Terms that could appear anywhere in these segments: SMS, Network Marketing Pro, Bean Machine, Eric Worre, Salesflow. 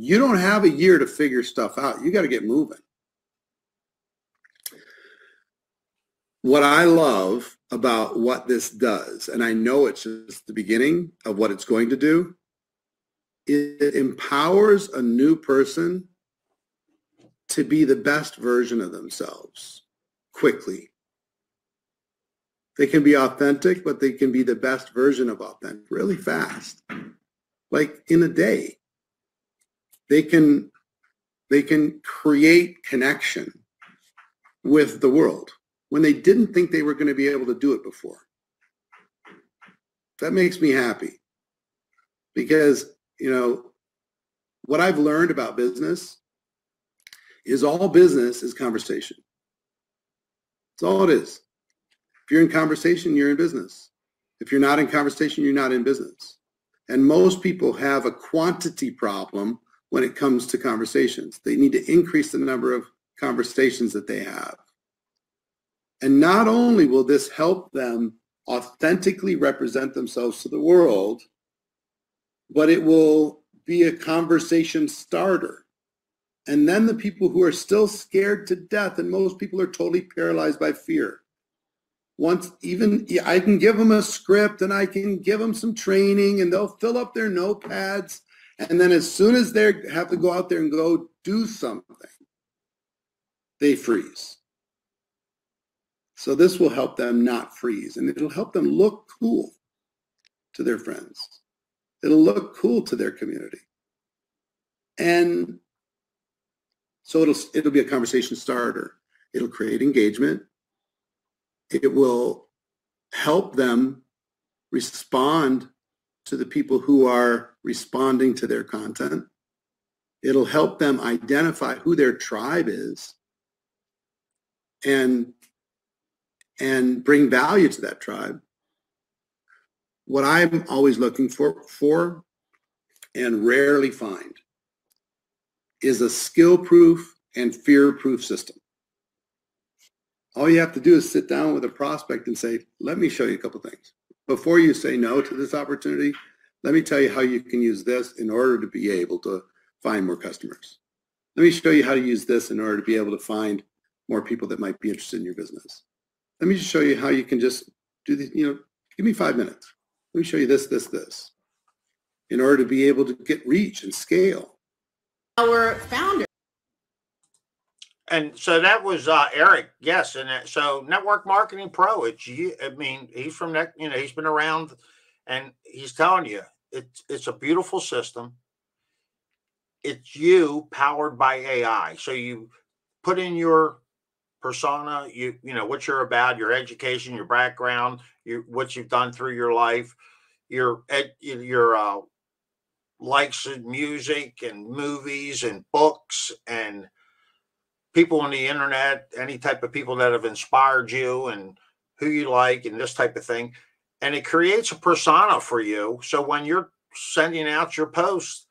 You don't have a year to figure stuff out. You got to get moving. What I love about what this does, and I know it's just the beginning of what it's going to do, it empowers a new person to be the best version of themselves quickly. They can be authentic, but they can be the best version of authentic really fast, like in a day. They can create connection with the world when they didn't think they were going to be able to do it before. That makes me happy, because, you know, what I've learned about business is all business is conversation. That's all it is. If you're in conversation, you're in business. If you're not in conversation, you're not in business. And most people have a quantity problem when it comes to conversations. They need to increase the number of conversations that they have. And not only will this help them authentically represent themselves to the world, but it will be a conversation starter. And then the people who are still scared to death, and most people are totally paralyzed by fear. Once even I can give them a script and I can give them some training and they'll fill up their notepads. And then as soon as they have to go out there and go do something, they freeze. So this will help them not freeze, and it'll help them look cool to their friends. It'll look cool to their community. And so it'll be a conversation starter. It'll create engagement. It will help them respond to the people who are responding to their content. It'll help them identify who their tribe is and bring value to that tribe. What I'm always looking for and rarely find is a skill-proof and fear-proof system. All you have to do is sit down with a prospect and say, let me show you a couple things. Before you say no to this opportunity, let me tell you how you can use this in order to be able to find more customers. Let me show you how to use this in order to be able to find more people that might be interested in your business. Let me just show you how you can just do this, you know, give me 5 minutes. Let me show you this, this, this, in order to be able to get reach and scale. Our founder. And so that was Eric, yes. And that, so Network Marketing Pro, it's you. I mean, he's from that, you know, he's been around, and he's telling you, it's a beautiful system. It's you powered by AI. So you put in your persona, you know what you're about, your education, your background, what you've done through your life, your likes of music and movies and books and people on the internet, any type of people that have inspired you and who you like and this type of thing. And it creates a persona for you. So when you're sending out your post,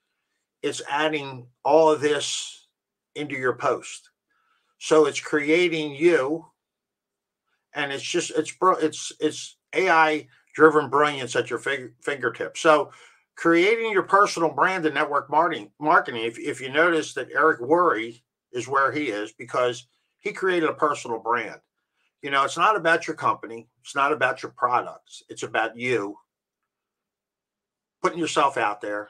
it's adding all of this into your post. So it's creating you, and it's just, it's AI driven brilliance at your fingertips. So creating your personal brand in network marketing, if you notice that Eric Worre is where he is, because he created a personal brand. You know, it's not about your company. It's not about your products. It's about you putting yourself out there,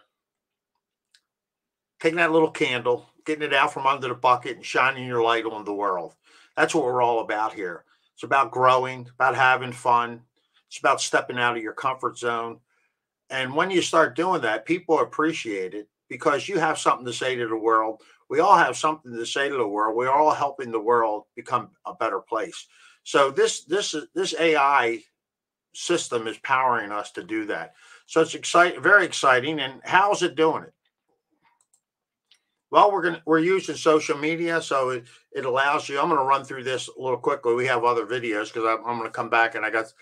taking that little candle, getting it out from under the bucket and shining your light on the world. That's what we're all about here. It's about growing, about having fun. It's about stepping out of your comfort zone. And when you start doing that, people appreciate it, because you have something to say to the world. We all have something to say to the world. We're all helping the world become a better place. So this AI system is powering us to do that. So it's very exciting. And how's it doing it? Well, we're using social media, so it allows you. I'm going to run through this a little quickly. We have other videos, because I'm going to come back, and I got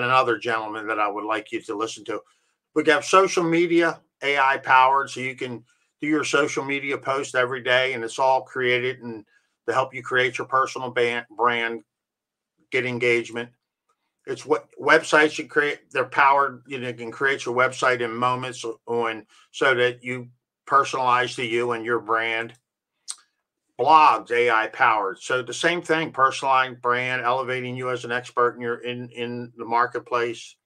another gentleman that I would like you to listen to. We have social media AI powered, so you can do your social media post every day, and it's all created and to help you create your personal brand, get engagement. It's what websites you create. They're powered. You know, you can create your website in moments so that you personalized to you and your brand. Blogs, AI powered. So the same thing, personalized brand, elevating you as an expert in your in the marketplace.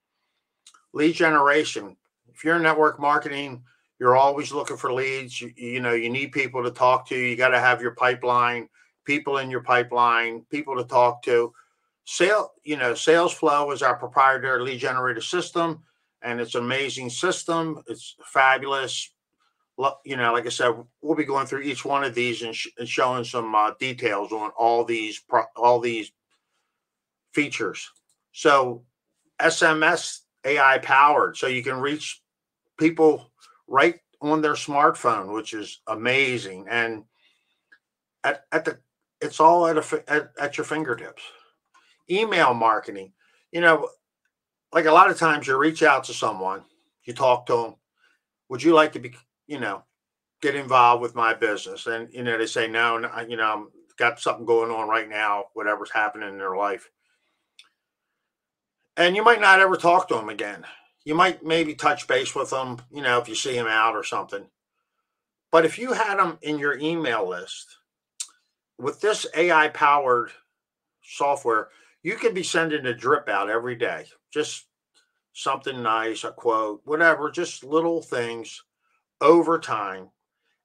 Lead generation. If you're in network marketing, you're always looking for leads. You know, you need people to talk to. You got to have your pipeline, people in your pipeline, people to talk to. Salesflow is our proprietary lead generator system, and it's an amazing system. It's fabulous. You know, like I said, we'll be going through each one of these and showing some details on all these features. So SMS AI powered, so you can reach people right on their smartphone, which is amazing. And it's all at your fingertips. Email marketing, you know, like a lot of times you reach out to someone, you talk to them. Would you like to be, you know, get involved with my business? And, you know, they say, no, you know, I've got something going on right now, whatever's happening in their life. And you might not ever talk to them again. You might maybe touch base with them, you know, if you see them out or something. But if you had them in your email list, with this AI-powered software, you could be sending a drip out every day. Just something nice, a quote, whatever, just little things over time.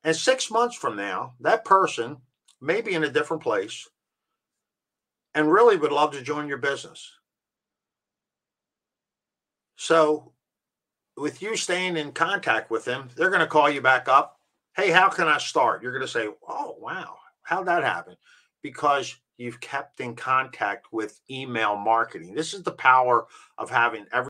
And 6 months from now, that person may be in a different place and really would love to join your business. So with you staying in contact with them, they're going to call you back up. Hey, how can I start? You're going to say, oh, wow, how'd that happen? Because you've kept in contact with email marketing. This is the power of having every